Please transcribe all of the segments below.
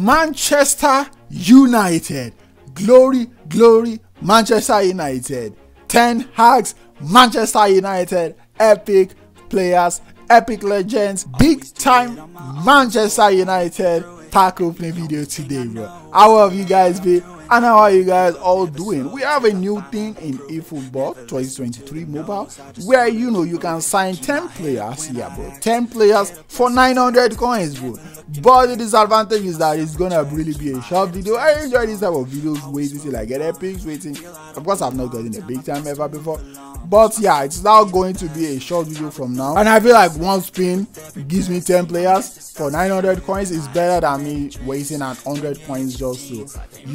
Manchester United. Glory, glory, Manchester United. Ten Hag's Manchester United. Epic players, epic legends, big time Manchester United pack opening video today, bro. How have you guys been? And how are you guys all doing? We have a new thing in eFootball 2023 mobile where you can sign 10 players, yeah, bro. 10 players for 900 coins, bro. But the disadvantage is that it's gonna really be a short video. I enjoy this type of videos, waiting till I get epics, waiting. Of course, I've not gotten a big time ever before. But yeah, it's now going to be a short video from now. And I feel like one spin gives me 10 players for 900 coins is better than me waiting at 100 coins just to,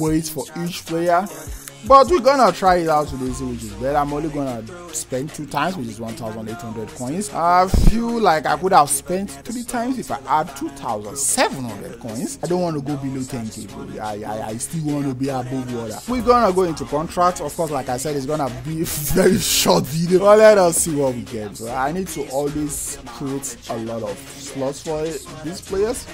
wait for each player. But we're gonna try it out today, see which is better. I'm only gonna spend 2 times, which is 1,800 coins. I feel like I could have spent 3 times if I had 2,700 coins. I don't want to go below 10k. I still want to be above water. We're gonna go into contracts. Of course, like I said, it's gonna be a very short video. But let us see what we get. So I need to always create a lot of slots for these players.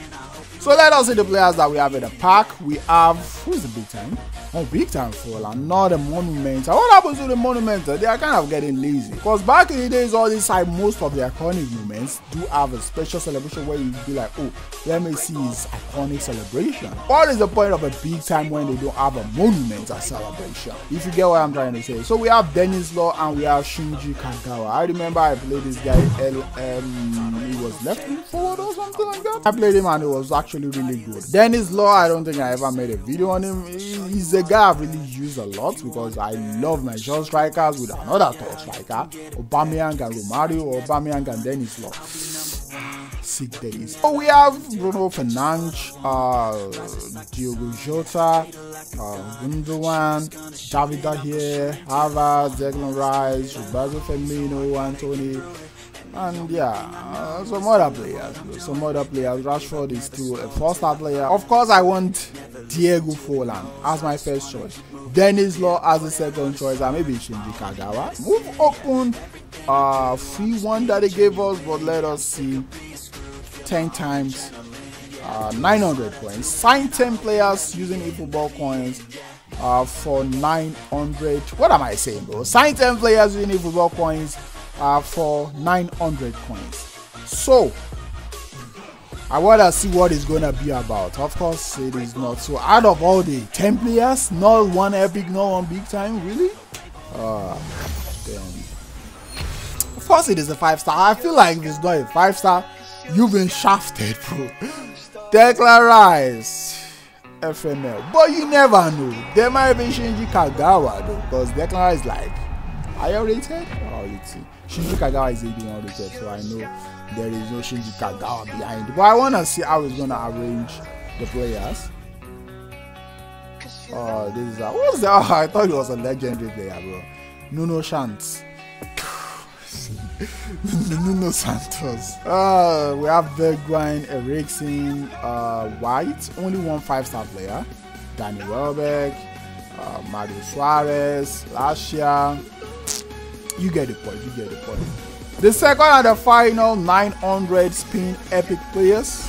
So let us see the players that we have in the pack. We have, who's the big time? Oh, big time Forlán, not a Monumental. What happens to the Monumental? They are kind of getting lazy. Because back in the days, all these side, most of the iconic moments do have a special celebration where you be like, oh, let me see his iconic celebration. What is the point of a big time when they don't have a Monumental celebration? If you get what I'm trying to say. So we have Dennis Law and we have Shinji Kagawa. I remember I played this guy, he was left wing forward or something like that. I played him and it was actually really good. Dennis Law, I don't think I ever made a video on him. He's a guy I've really used a lot because I love my short strikers with another top striker, Aubameyang and Romario, or Aubameyang and Dennis Law. Sick days. So we have Bruno Fernandes, Diogo Jota, Gundogan, David Raya, Havertz, Declan Rice, Roberto Firmino, Anthony. And yeah, some other players. Rashford is still a first-star player. Of course, I want Diego Forlán as my first choice, Dennis Law as the second choice, and maybe Shinji Kagawa. Move open, free one that they gave us, but let us see. 10 times, 900 coins. Sign 10 players using eFootball coins. For 900. What am I saying, bro? Sign 10 players using eFootball coins. For 900 coins. So I wanna see what it's gonna be about. Of course, it is not. So out of all the 10 players, not one epic, not one big time, really. Damn. Of course, it is a 5-star. I feel like if it's not a 5-star, you've been shafted, bro. Declan Rice. FML. But you never know. There might be Shinji Kagawa though, because Declan Rice is like higher rated. Oh, it's Shinji Kagawa is 81 rated, so I know there is no Shinji Kagawa behind. But I want to see how it's going to arrange the players. Oh, this is a... What's that? Oh, I thought it was a legendary player, bro. Nuno Santos. Nuno Santos. We have Bergwijn, Eriksin, White. Only one 5-star player. Danny Welbeck, Mario Suarez, Rashford. You get the point, you get the point. The second and the final 900 spin epic players.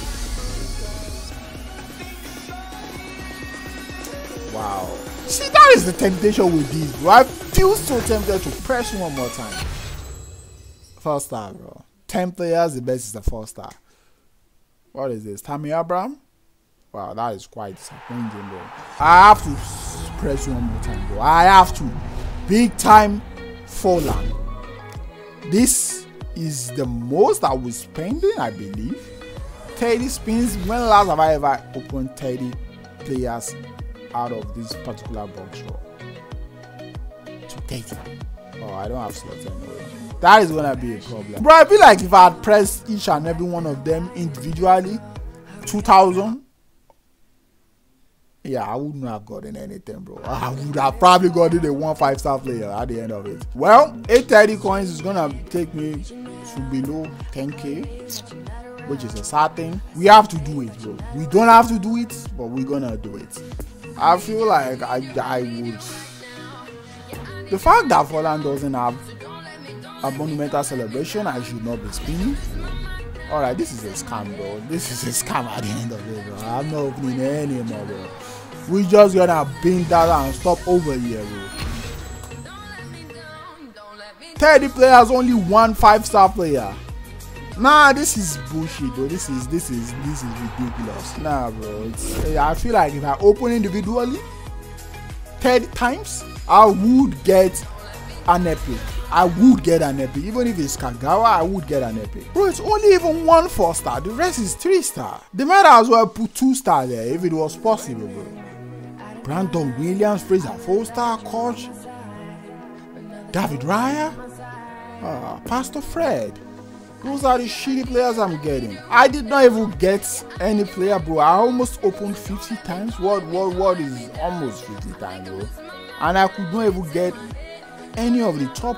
Wow. See, that is the temptation with these, bro. I feel so tempted to press one more time. 4-star, bro. 10 players, the best is the 4-star. What is this? Tammy Abraham? Wow, that is quite disappointing, bro. I have to press one more time, bro. I have to. Big time. Forlán. This is the most I was spending, I believe. 30 spins. When last have I ever opened 30 players out of this particular box draw? To 30. Oh, I don't have slots anyway. That is gonna be a problem. Bro, I feel like if I had pressed each and every one of them individually, 2,000. Yeah, I wouldn't have gotten anything, bro. I would have probably gotten a 1 5-star player at the end of it. Well, 830 coins is gonna take me to below 10k, which is a sad thing. We have to do it, bro. We don't have to do it, but we're gonna do it. I feel like I would. The fact that Forlán doesn't have a monumental celebration, I should not be spinning. Alright, this is a scam, bro. This is a scam at the end of it, bro. I'm not opening any more, bro. We just gonna bring that and stop over here, bro. 30 players, only 1 5-star player. Nah, this is bullshit, bro. This is ridiculous. Nah, bro. I feel like if I open individually 30 times, I would get an epic. I would get an epic. Even if it's Kagawa, I would get an epic. Bro, it's only even 1 4-star. The rest is 3-star. They might as well put 2-star there if it was possible, bro. Brandon Williams, Fraser, 4-star coach. David Raya. Pastor Fred. Those are the shitty players I'm getting. I did not even get any player, bro. I almost opened 50 times. What is almost 50 times, bro? And I could not even get any of the top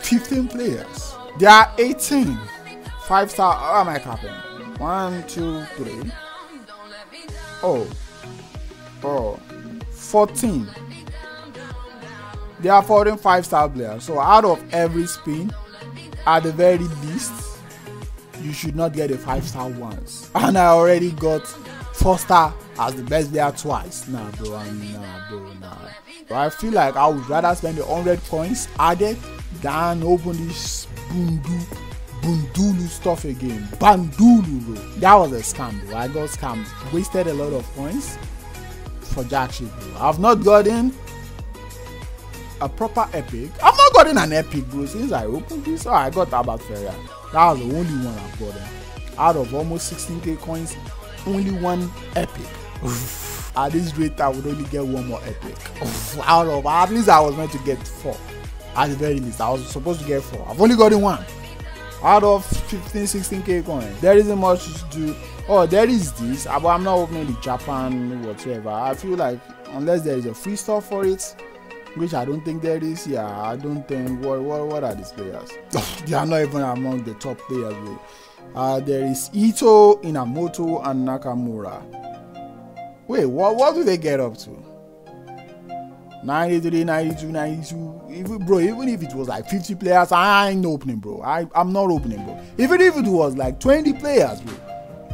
15 players. There are 18. 5-star. How am I capping? 1, 2, 3. Oh. Oh. 14. There are 14 5-star players. So out of every spin, at the very least, you should not get a 5-star once. And I already got 4-star as the best player twice. Nah, bro, nah. But I feel like I would rather spend the 100 coins added than open this Bundulu stuff again. Bandulu, bro. That was a scam, bro. I got scammed. Wasted a lot of coins for jack shit, bro. I've not gotten a proper epic. I've not gotten an epic, bro, since I opened this. Oh, I got about Ferrer. That was the only one I've gotten. Out of almost 16k coins, only one epic. Oof. At this rate, I would only get one more epic. Oof. Out of, at least I was meant to get 4. At the very least, I was supposed to get 4. I've only gotten 1. Out of 15, 16k coins. There isn't much to do. Oh, there is this, but I'm not opening the Japan whatever. I feel like unless there is a free store for it, which I don't think there is. Yeah, I don't think. What are these players? They are not even among the top players, bro. There is Ito, Inamoto, and Nakamura. Wait, what do they get up to? 93, 92, 92. Even, bro, even if it was like 50 players, I ain't opening, bro. I'm not opening, bro. Even if it was like 20 players, bro,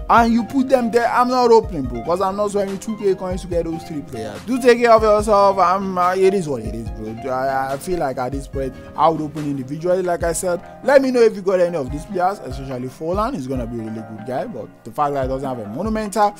and you put them there, I'm not opening, bro, because I'm not spending 2k coins to get those 3 players. Do take care of yourself. It is what it is, bro. I feel like at this point, I would open individually, like I said. Let me know if you got any of these players, especially Forlán. He's going to be a really good guy, but the fact that he doesn't have a monumental,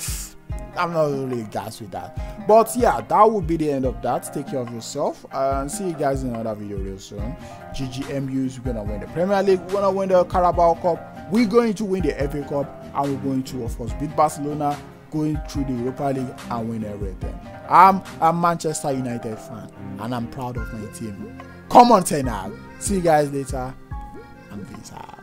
I'm not really gassed with that. But yeah, that would be the end of that. Take care of yourself and see you guys in another video real soon. GGMU is going to win the Premier League. We're going to win the Carabao Cup. We're going to win the FA Cup. And we're going to, of course, beat Barcelona, going through the Europa League and win everything. I'm a Manchester United fan and I'm proud of my team. Come on, Ten Hag. See you guys later and peace out.